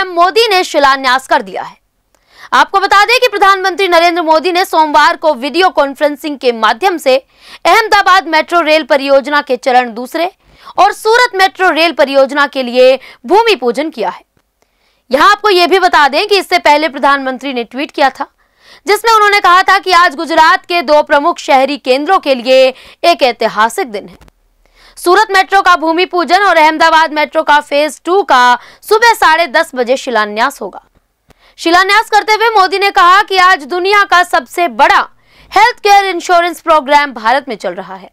PM Modi ने शिलान्यास कर दिया है। आपको बता दें कि प्रधानमंत्री नरेंद्र मोदी ने सोमवार को वीडियो कॉन्फ्रेंसिंग के माध्यम से अहमदाबाद मेट्रो रेल परियोजना के चरण दूसरे और सूरत मेट्रो रेल परियोजना के लिए भूमि पूजन किया है। यहां आपको यह भी बता दें कि इससे पहले प्रधानमंत्री ने ट्वीट किया था, जिसमें उन्होंने कहा था कि आज गुजरात के दो प्रमुख शहरी केंद्रों के लिए एक ऐतिहासिक दिन है। सूरत मेट्रो का भूमि पूजन और अहमदाबाद मेट्रो का फेज 2 का सुबह 10:30 बजे शिलान्यास होगा। शिलान्यास करते हुए मोदी ने कहा कि आज दुनिया का सबसे बड़ा health care insurance programme Bharat में चल रहा है।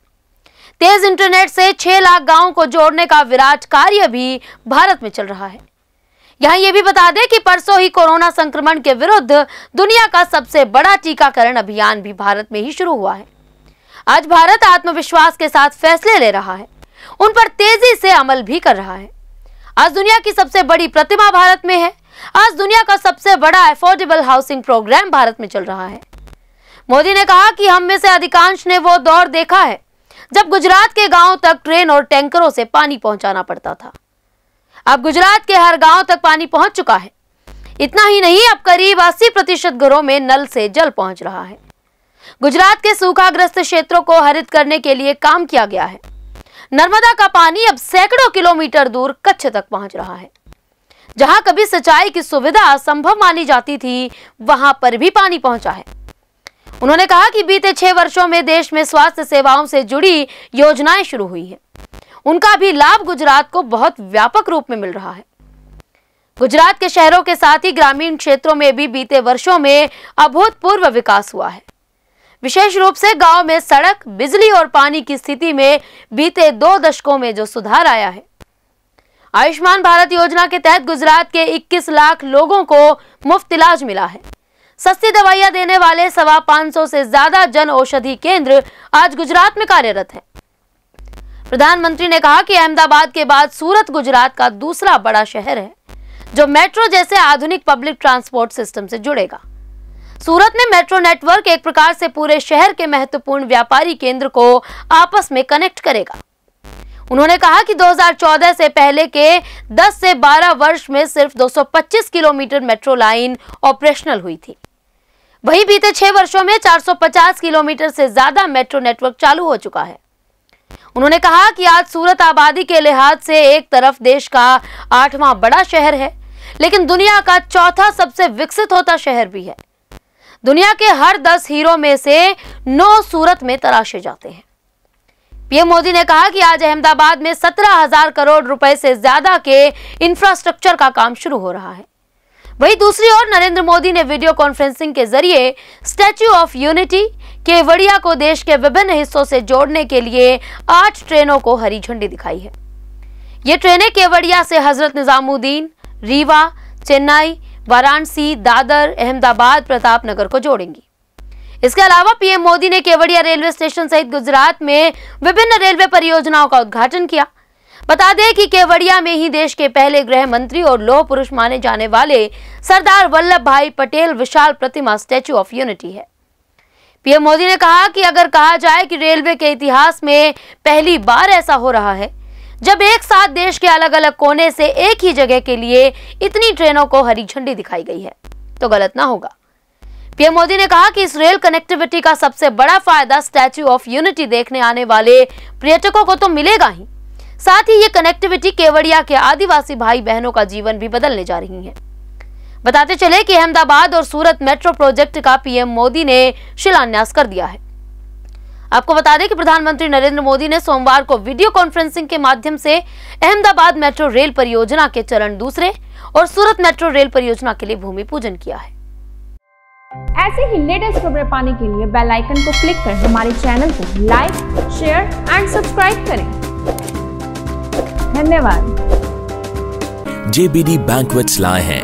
तेज इंटरनेट से 6 लाख गांवों को जोड़ने का विराट कार्य भी भारत में चल रहा है। यहाँ ये भी बता दें कि परसों ही कोरोना संक्रमण के विरुद्ध दुनिया का सबसे बड़ा टीकाकरण अभियान भी भारत में ही शुरू हुआ है। आज भारत आत्मविश्वास के साथ फैसले ले रहा है, उन पर तेजी से अमल भी कर रहा है। आज दुनिया की सबसे बड़ी प्रतिमा भारत में है। आज दुनिया का सबसे बड़ा अफोर्डेबल हाउसिंग प्रोग्राम भारत में चल रहा है। मोदी ने कहा कि हम में से अधिकांश ने वो दौर देखा है जब गुजरात के गांव तक ट्रेन और टैंकरों से पानी पहुंचाना पड़ता था। अब गुजरात के हर गांव तक पानी पहुंच चुका है। इतना ही नहीं, अब करीब 80% घरों में नल से जल पहुंच रहा है। गुजरात के सूखाग्रस्त क्षेत्रों को हरित करने के लिए काम किया गया है। नर्मदा का पानी अब सैकड़ों किलोमीटर दूर कच्छ तक पहुंच रहा है। जहां कभी सिंचाई की सुविधा असंभव मानी जाती थी, वहां पर भी पानी पहुंचा है। उन्होंने कहा कि बीते 6 वर्षों में देश में स्वास्थ्य सेवाओं से जुड़ी योजनाएं शुरू हुई है। उनका भी लाभ गुजरात को बहुत व्यापक रूप में मिल रहा है। गुजरात के शहरों के साथ ही ग्रामीण क्षेत्रों में भी बीते वर्षों में अभूतपूर्व विकास हुआ है। विशेष रूप से गांव में सड़क, बिजली और पानी की स्थिति में बीते 2 दशकों में जो सुधार आया है। आयुष्मान भारत योजना के तहत गुजरात के 21 लाख लोगों को मुफ्त इलाज मिला है। सस्ती दवाइयां देने वाले 550 से ज्यादा जन औषधि केंद्र आज गुजरात में कार्यरत हैं। प्रधानमंत्री ने कहा कि अहमदाबाद के बाद सूरत गुजरात का दूसरा बड़ा शहर है, जो मेट्रो जैसे आधुनिक पब्लिक ट्रांसपोर्ट सिस्टम से जुड़ेगा। सूरत में मेट्रो नेटवर्क एक प्रकार से पूरे शहर के महत्वपूर्ण व्यापारी केंद्र को आपस में कनेक्ट करेगा। उन्होंने कहा कि 2014 से पहले के 10 से 12 वर्ष में सिर्फ 225 किलोमीटर मेट्रो लाइन ऑपरेशनल हुई थी। वहीं बीते 6 वर्षों में 450 किलोमीटर से ज्यादा मेट्रो नेटवर्क चालू हो चुका है। उन्होंने कहा कि आज सूरत आबादी के लिहाज से एक तरफ देश का 8वां बड़ा शहर है, लेकिन दुनिया का 4था सबसे विकसित होता शहर भी है। दुनिया के हर 10 हीरो में से 9 सूरत में तराशे जाते हैं। पीएम मोदी ने कहा कि आज अहमदाबाद में 17,000 करोड़ रुपए से ज्यादा के इंफ्रास्ट्रक्चर का काम शुरू हो रहा है। वहीं दूसरी ओर नरेंद्र मोदी ने वीडियो कॉन्फ्रेंसिंग के जरिए स्टैचू ऑफ यूनिटी केवड़िया को देश के विभिन्न हिस्सों से जोड़ने के लिए 8 ट्रेनों को हरी झंडी दिखाई है। ये ट्रेनें केवड़िया से हजरत निजामुद्दीन, रीवा, चेन्नई, वाराणसी, दादर, अहमदाबाद, प्रतापनगर को जोड़ेंगी। इसके अलावा पीएम मोदी ने केवड़िया रेलवे स्टेशन सहित गुजरात में विभिन्न रेलवे परियोजनाओं का उद्घाटन किया। बता दें कि केवड़िया में ही देश के पहले गृह मंत्री और लौह पुरुष माने जाने वाले सरदार वल्लभ भाई पटेल विशाल प्रतिमा स्टैचू ऑफ यूनिटी है। पीएम मोदी ने कहा कि अगर कहा जाए कि रेलवे के इतिहास में पहली बार ऐसा हो रहा है जब एक साथ देश के अलग अलग कोने से एक ही जगह के लिए इतनी ट्रेनों को हरी झंडी दिखाई गई है, तो गलत ना होगा। पीएम मोदी ने कहा कि इस रेल कनेक्टिविटी का सबसे बड़ा फायदा स्टैच्यू ऑफ यूनिटी देखने आने वाले पर्यटकों को तो मिलेगा ही, साथ ही ये कनेक्टिविटी केवड़िया के आदिवासी भाई बहनों का जीवन भी बदलने जा रही है। बताते चले कि अहमदाबाद और सूरत मेट्रो प्रोजेक्ट का पीएम मोदी ने शिलान्यास कर दिया है। आपको बता दें कि प्रधानमंत्री नरेंद्र मोदी ने सोमवार को वीडियो कॉन्फ्रेंसिंग के माध्यम से अहमदाबाद मेट्रो रेल परियोजना के चरण 2 और सूरत मेट्रो रेल परियोजना के लिए भूमि पूजन किया है। ऐसे ही लेटेस्ट खबरें पाने के लिए बेल आइकन को क्लिक कर हमारे चैनल को लाइक, शेयर एंड सब्सक्राइब करें। धन्यवाद। जेबीडी बैंक्वेट्स लाए हैं